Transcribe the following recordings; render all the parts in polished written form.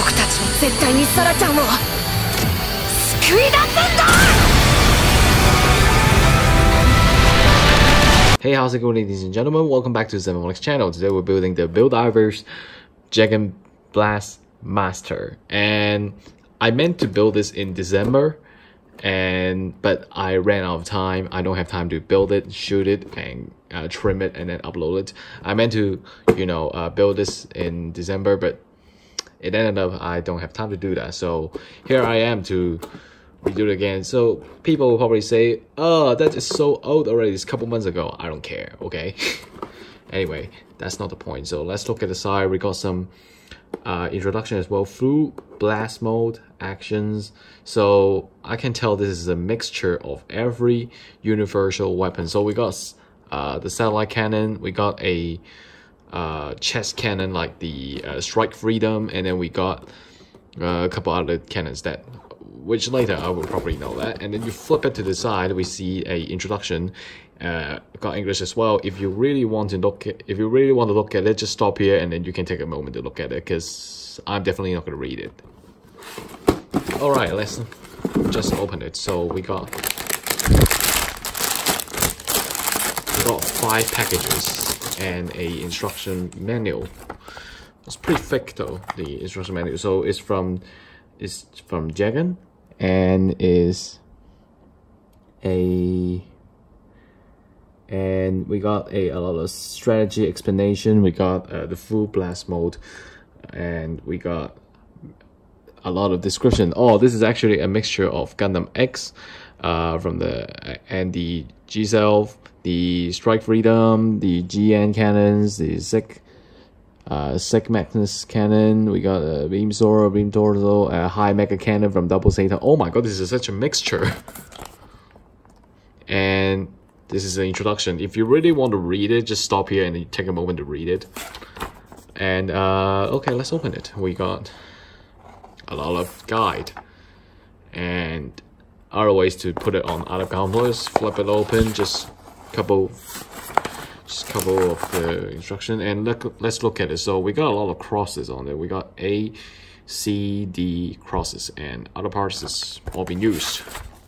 僕たちは絶対にサラちゃんを救い出すんだ! Hey, how's it going, ladies and gentlemen? Welcome back to the ZGMF-X channel. Today we're building the Build Divers Jegan Blast Master, and I meant to build this in December, but I ran out of time. I don't have time to build it, shoot it, and trim it, and then upload it. I meant to, build this in December, but it ended up I don't have time to do that. So here I am to. We do it again. So people will probably say, oh, that is so old already, it's a couple months ago. I don't care, okay? Anyway, that's not the point. So let's look at the side. We got some introduction as well through blast mode actions. So I can tell this is a mixture of every universal weapon. So we got the satellite cannon, we got a chest cannon like the Strike Freedom, and then we got a couple other cannons that which later I will probably know that. And then you flip it to the side, we see a introduction, got English as well. If you really want to look at, it, just stop here and then you can take a moment to look at it, because I'm definitely not going to read it. All right, let's just open it. So we got 5 packages and a instruction manual. It's pretty thick though, the instruction manual. So it's from Jegan and we got a lot of strategy explanation. We got the full blast mode, and we got a lot of description. Oh, this is actually a mixture of Gundam X from the G-Self, the Strike Freedom, the GN cannons, the Sick Magnus cannon. We got a beam Zoro, beam torso, a high mega cannon from Double Zeta. Oh my god, this is such a mixture. And this is an introduction. If you really want to read it, just stop here and then take a moment to read it. And okay, let's open it. We got a lot of guide and other ways to put it on other convoys. Flip it open, just a couple of the instruction, and let's look at it. So we got a lot of crosses on there. We got A, C, D crosses, and other parts is all been used.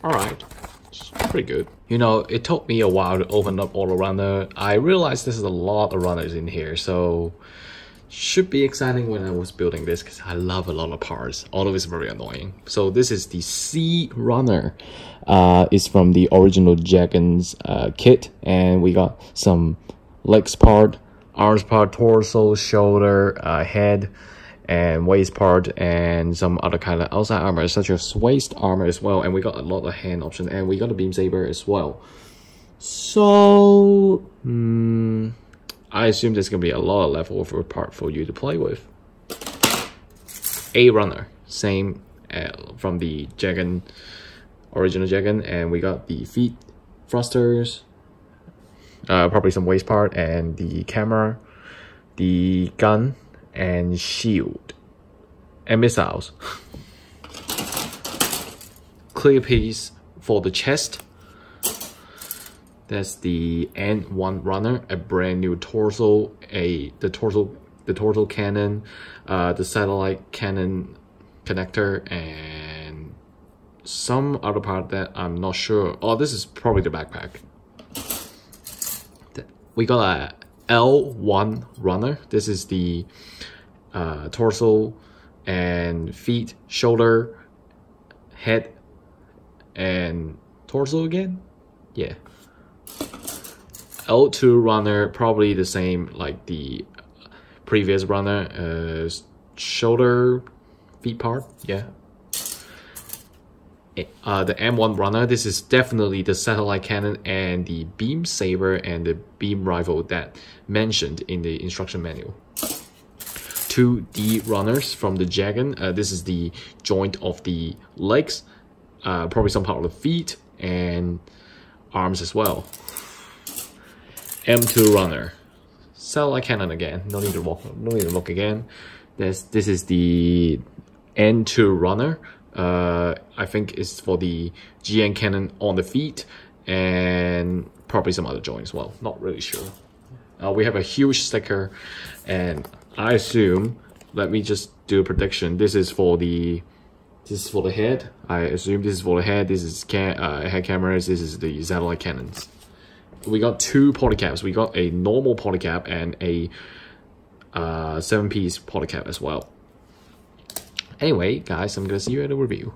All right, it's pretty good. You know, it took me a while to open up all the runner. I realized this is a lot of runners in here, so should be exciting when I was building this, because I love a lot of parts, although it's very annoying. So this is the C runner. It's from the original Jegan's kit, and we got some legs part, arms part, torso, shoulder, head, and waist part, and some other kind of outside armor, such as waist armor as well. And we got a lot of hand options, and we got a beam saber as well. So, I assume there's gonna be a lot of level of part for you to play with. A runner, same from the Jegan. Original Jegan, and we got the feet thrusters, probably some waist part, and the camera, the gun, and shield, and missiles. Clear piece for the chest. That's the N1 runner, a brand new torso, the torso cannon, the satellite cannon connector, and some other part that I'm not sure. Oh, this is probably the backpack. We got a L1 runner. This is the torso and feet, shoulder, head, and torso again. Yeah. L2 runner, probably the same like the previous runner. Shoulder, feet part. Yeah. The M1 runner, this is definitely the satellite cannon and the beam saber and the beam rifle that mentioned in the instruction manual. 2D runners from the Jegan, this is the joint of the legs, probably some part of the feet and arms as well. M2 runner, satellite cannon again, no need to look again. This is the N2 runner. I think it's for the GN cannon on the feet and probably some other joint as well, not really sure. We have a huge sticker, and I assume let me just do a prediction. This is for the head. I assume this is for the head. This is head cameras. This is the satellite cannons. We got two polycaps. We got a normal polycap and a 7-piece polycap as well. Anyway, guys, I'm gonna see you at the review.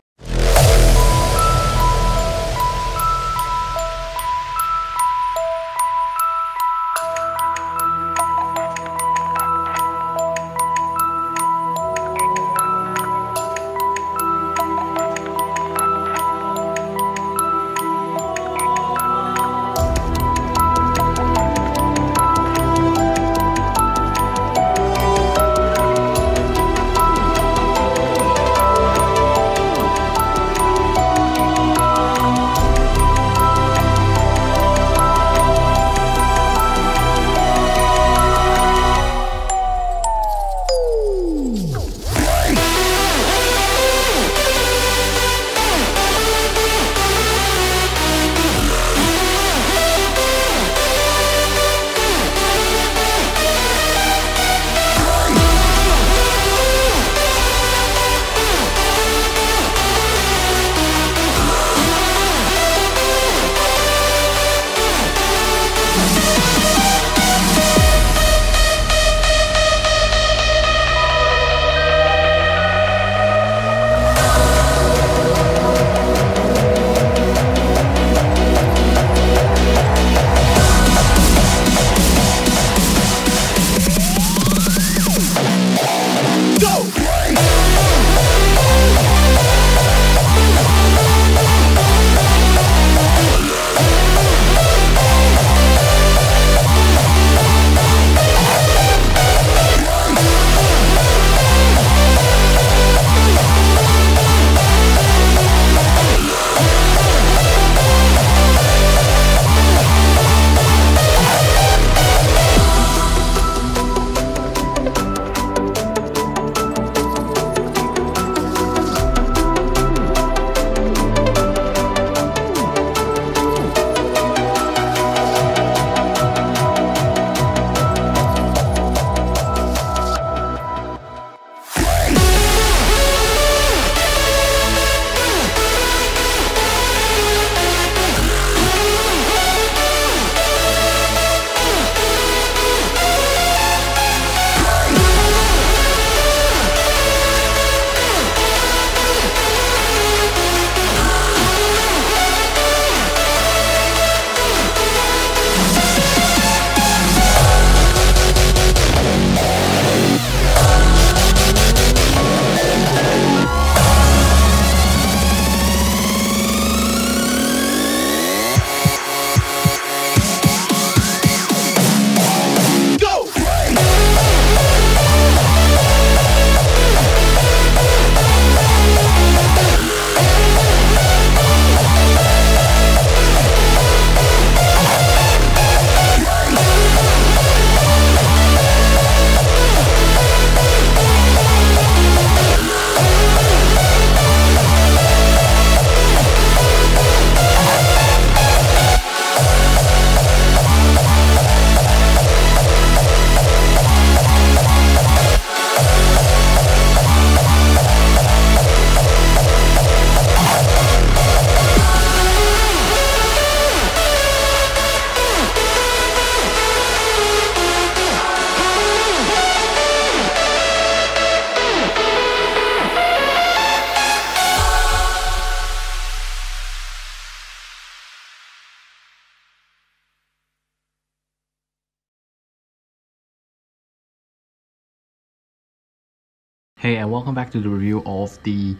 Hey, and welcome back to the review of the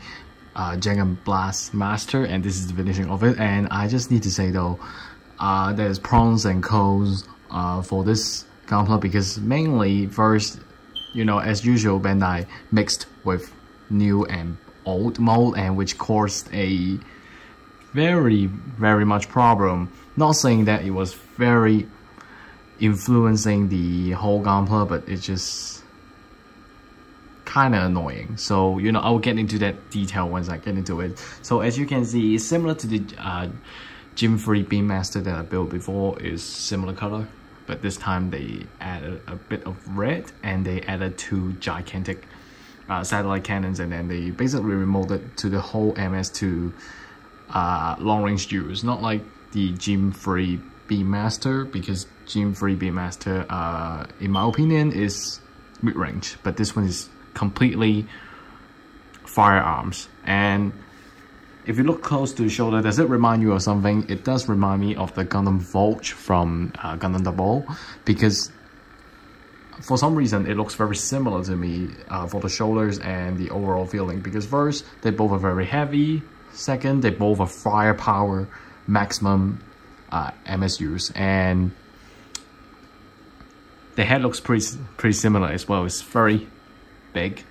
Jegan Blast Master, and this is the finishing of it. And I just need to say though, there's pros and cons for this Gunpla, because mainly first, you know, as usual, Bandai mixed with new and old mold, and which caused a very much problem. Not saying that it was very influencing the whole Gunpla, but it just kind of annoying. So, you know, I'll get into that detail once I get into it. So as you can see, it's similar to the Gym 3 Beam Master that I built before. Is similar color, but this time they added a bit of red, and they added two gigantic satellite cannons, and then they basically remolded to the whole MS2 long-range use, not like the Gym 3 Beammaster, because Gym 3 Beammaster, in my opinion, is mid-range, but this one is completely firearms. And if you look close to the shoulder, does it remind you of something? It does remind me of the Gundam Volks from Gundam the Ball, because for some reason it looks very similar to me for the shoulders and the overall feeling. Because first, they both are very heavy. Second, they both are firepower maximum MSUs, and the head looks pretty similar as well. It's very big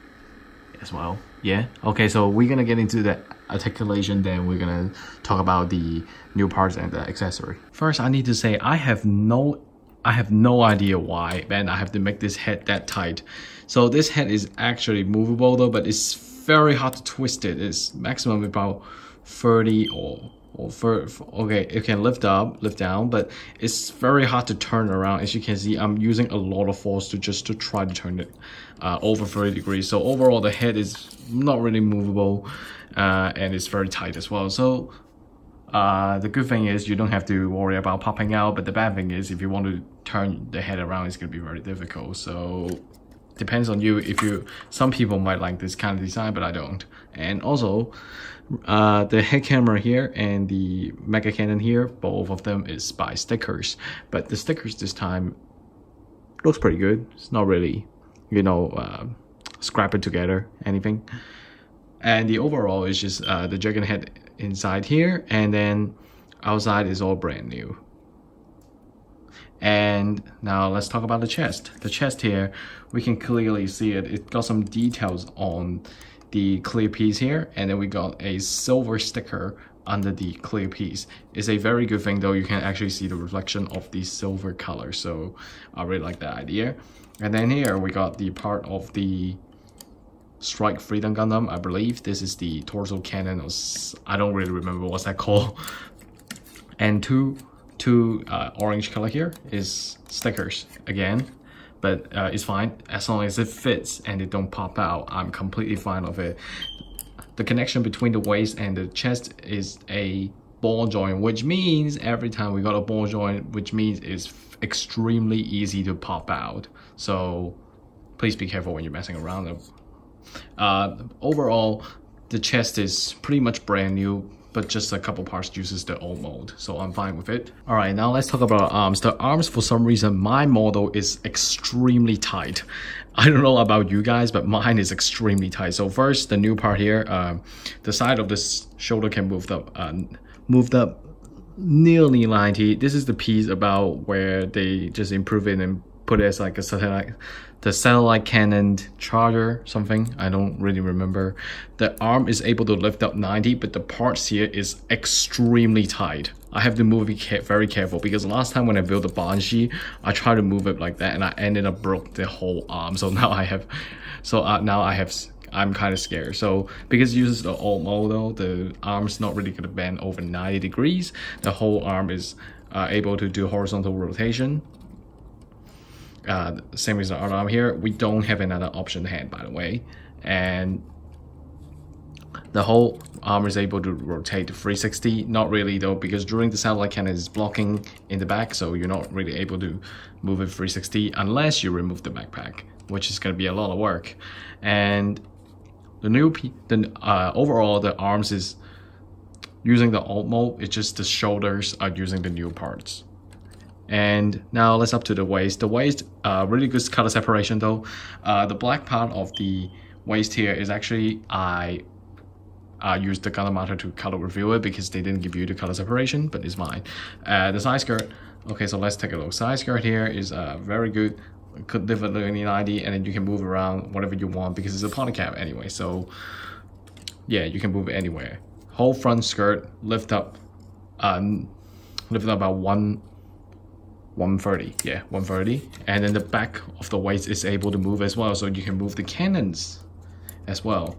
as well. Yeah. Okay, so we're gonna get into the articulation, then we're gonna talk about the new parts and the accessory. First, I need to say I have no idea why, man, I have to make this head that tight. So this head is actually movable though, but it's very hard to twist it. It's maximum about 30 or 30. Okay, it can lift up, lift down, but it's very hard to turn around. As you can see, I'm using a lot of force to try to turn it over 30 degrees. So overall, the head is not really movable, and it's very tight as well. So the good thing is you don't have to worry about popping out, but the bad thing is if you want to turn the head around, it's going to be very difficult. So depends on you. If you, some people might like this kind of design, but I don't. And also the head camera here and the mega cannon here, both of them is by stickers, but the stickers this time looks pretty good. It's not really, you know, scrap it together anything. And the overall is just the dragon head inside here, and then outside is all brand new. And now let's talk about the chest. The chest here, we can clearly see it. It got some details on the clear piece here, and then we got a silver sticker under the clear piece. It's a very good thing though. You can actually see the reflection of the silver color, so I really like that idea. And then here we got the part of the Strike Freedom Gundam. I believe this is the torso cannon, or I don't really remember what's that called. And two orange color here is stickers again, but it's fine as long as it fits and it don't pop out. I'm completely fine with it. The connection between the waist and the chest is a ball joint, which means every time we got a ball joint, which means it's extremely easy to pop out. So please be careful when you're messing around. Overall, the chest is pretty much brand new, but just a couple parts uses the old mold, so I'm fine with it. All right, now let's talk about arms. The arms, for some reason, my model is extremely tight. I don't know about you guys, but mine is extremely tight. So first, the new part here, the side of this shoulder can moved up nearly 90. This is the piece about where they just improve it and put it as like a satellite, the satellite cannon charger, something, I don't really remember. The arm is able to lift up 90, but the parts here is extremely tight. I have to move it very careful, because last time when I built the Banshee, I tried to move it like that and I ended up broke the whole arm. So now I have, I'm kind of scared. So because it uses the old model, the arm's not really gonna bend over 90 degrees. The whole arm is able to do horizontal rotation. Same as the other arm here. We don't have another option hand, by the way, and the whole arm is able to rotate to 360. Not really though, because during the satellite cannon is blocking in the back, so you're not really able to move it 360 unless you remove the backpack, which is going to be a lot of work. And the new overall, the arms is using the old mold. It's just the shoulders are using the new parts. And now let's up to the waist. The waist, really good color separation though. The black part of the waist here is actually, I used the color marker to color review it because they didn't give you the color separation, but it's fine. The side skirt, okay, so let's take a look. Side skirt here is very good. It could live at 90, and then you can move around whatever you want because it's a poly cap anyway. So yeah, you can move it anywhere. Whole front skirt lift up about 130, yeah, 130. And then the back of the waist is able to move as well, so you can move the cannons as well.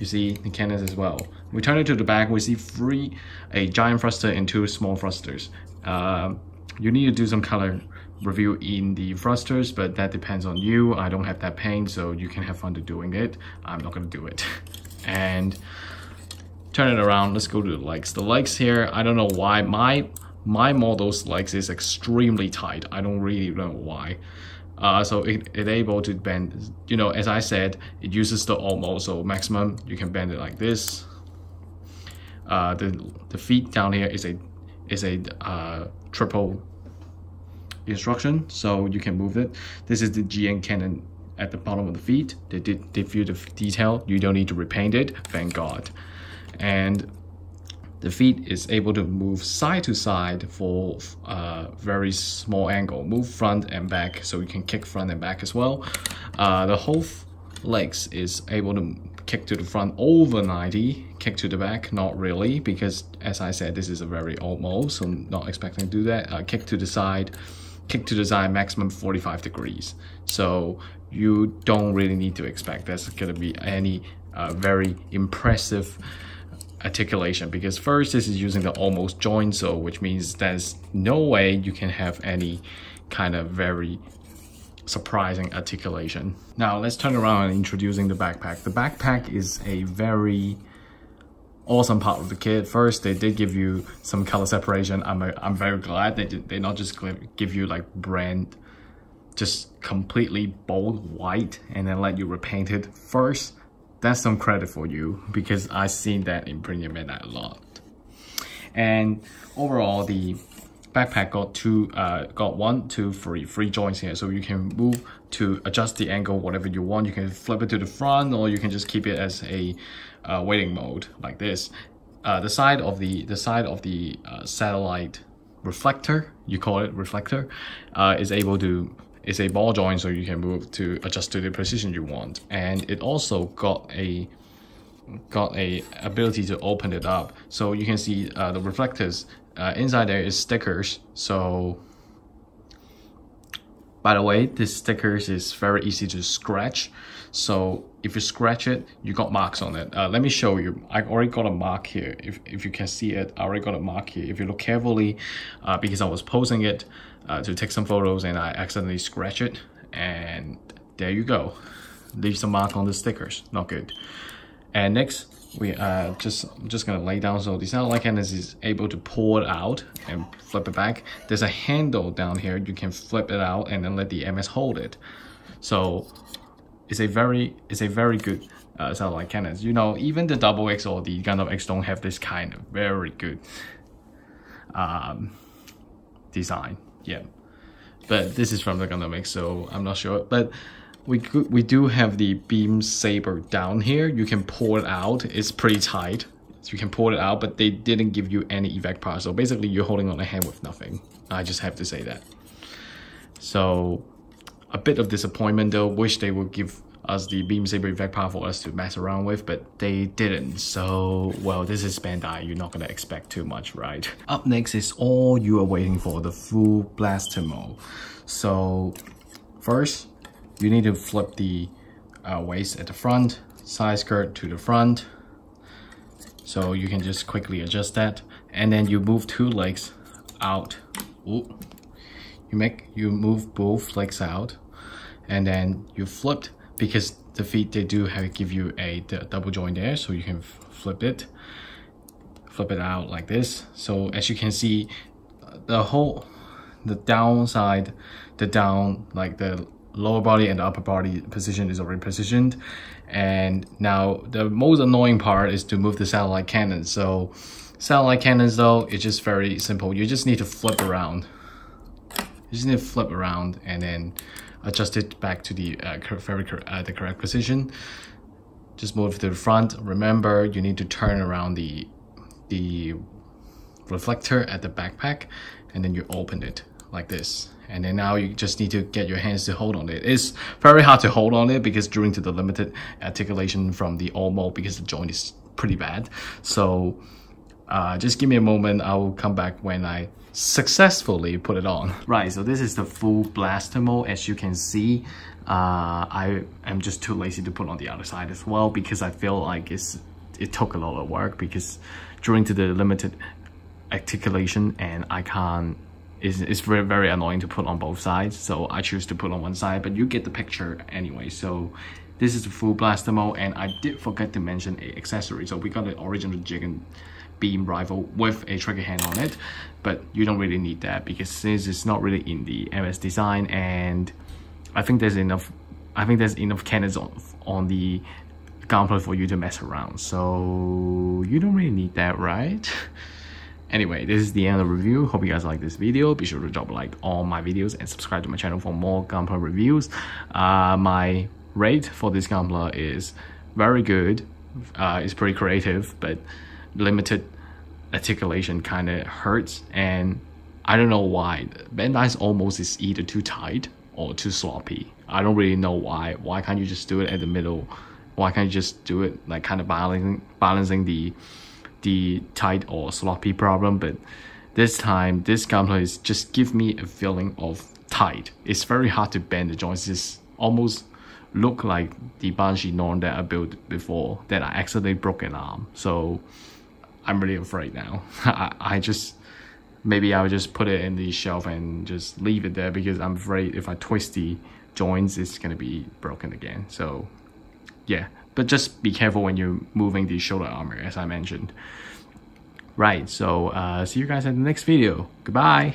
You see the cannons as well. We turn it to the back, we see a giant thruster and two small thrusters. You need to do some color review in the thrusters, but that depends on you. I don't have that pain, so you can have fun doing it. I'm not gonna do it. And turn it around, let's go to the legs. The legs here, I don't know why my model's legs is extremely tight. I don't really know why. So it able to bend, you know, as I said, it uses the Omo, so maximum you can bend it like this. The feet down here is a triple instruction, so you can move it. This is the GN cannon at the bottom of the feet. They did view the detail. You don't need to repaint it, thank God. And the feet is able to move side to side for a very small angle. Move front and back, so you can kick front and back as well. The whole legs is able to kick to the front over 90, kick to the back, not really, because as I said, this is a very old mode, so I'm not expecting to do that. Kick to the side, maximum 45 degrees. So you don't really need to expect that's gonna be any very impressive articulation, because first this is using the almost joint, so which means there's no way you can have any kind of very surprising articulation. Now let's turn around and introducing the backpack. The backpack is a very awesome part of the kit. First, they did give you some color separation. I'm very glad they not just give you like brand just completely bold white and then let you repaint it first. That's some credit for you, because I've seen that in Premium Midnight a lot. And overall, the backpack got three joints here, so you can move to adjust the angle whatever you want. You can flip it to the front, or you can just keep it as a waiting mode like this. The side of the satellite reflector, you call it reflector, is able to. It's a ball joint, so you can move to adjust to the precision you want. And it also got a ability to open it up, so you can see the reflectors inside there is stickers. So by the way, this stickers is very easy to scratch, so if you scratch it, you got marks on it. Let me show you. I already got a mark here. If you can see it, I already got a mark here. If you look carefully, because I was posing it to take some photos and I accidentally scratch it, and there you go. Leave some mark on the stickers, not good. And next, we I'm just gonna lay down. So the satellite cannon is able to pull it out and flip it back. There's a handle down here. You can flip it out and then let the MS hold it. So it's a very good satellite cannon. You know, even the Double X or the Gundam X don't have this kind of very good design. Yeah, but this is from the Gundam X, so I'm not sure. But we do have the beam saber down here. You can pull it out. It's pretty tight, so you can pull it out, but they didn't give you any evac power, so basically you're holding on a hand with nothing. I just have to say that. So a bit of disappointment though. Wish they would give us the beam saber evac power for us to mess around with, but they didn't. So well, this is Bandai, you're not gonna expect too much, right? Up next is all you are waiting for, the full blaster mode. So first, you need to flip the waist at the front, side skirt to the front, so you can just quickly adjust that, and then you move two legs out. Ooh. You move both legs out, and then you flipped, because the feet, they do have give you a double joint there, so you can flip it out like this. So as you can see, the downside, the lower body and the upper body position is already positioned. And now the most annoying part is to move the satellite cannon. So satellite cannons though, it's just very simple. You just need to flip around. And then adjust it back to the correct position. Just move to the front. Remember, you need to turn around the reflector at the backpack, and then you open it like this. And then now you just need to get your hands to hold on it. It's very hard to hold on it, because due to the limited articulation from the all mode, because the joint is pretty bad. So just give me a moment. I will come back when I successfully put it on. Right, so this is the full blaster mode. As you can see, I am just too lazy to put on the other side as well, because I feel like it took a lot of work, because due to the limited articulation, and I can't it's very, very annoying to put on both sides, so I choose to put on one side, but you get the picture anyway. So this is the full blaster mode, and I did forget to mention an accessory. So we got the original Jegan beam rifle with a trigger hand on it, but you don't really need that because since it's not really in the MS design, and I think there's enough cannons on the gunpla for you to mess around, so you don't really need that, right? Anyway, this is the end of the review. Hope you guys like this video. Be sure to drop a like on my videos and subscribe to my channel for more gunpla reviews. My rate for this gunpla is very good. It's pretty creative, but limited articulation kind of hurts, and I don't know why. Bandai's almost is either too tight or too sloppy. I don't really know why. Why can't you just do it at the middle? Why can't you just do it like kind of balancing the tight or sloppy problem? But this time, this gunpla is just give me a feeling of tight. It's very hard to bend the joints. It's almost look like the Banshee Norn that I built before that I accidentally broke an arm. So I'm really afraid now. I just, maybe I'll just put it in the shelf and just leave it there, because I'm afraid if I twist the joints, it's gonna be broken again. So yeah, but just be careful when you're moving the shoulder armor, as I mentioned. Right, so see you guys in the next video. Goodbye.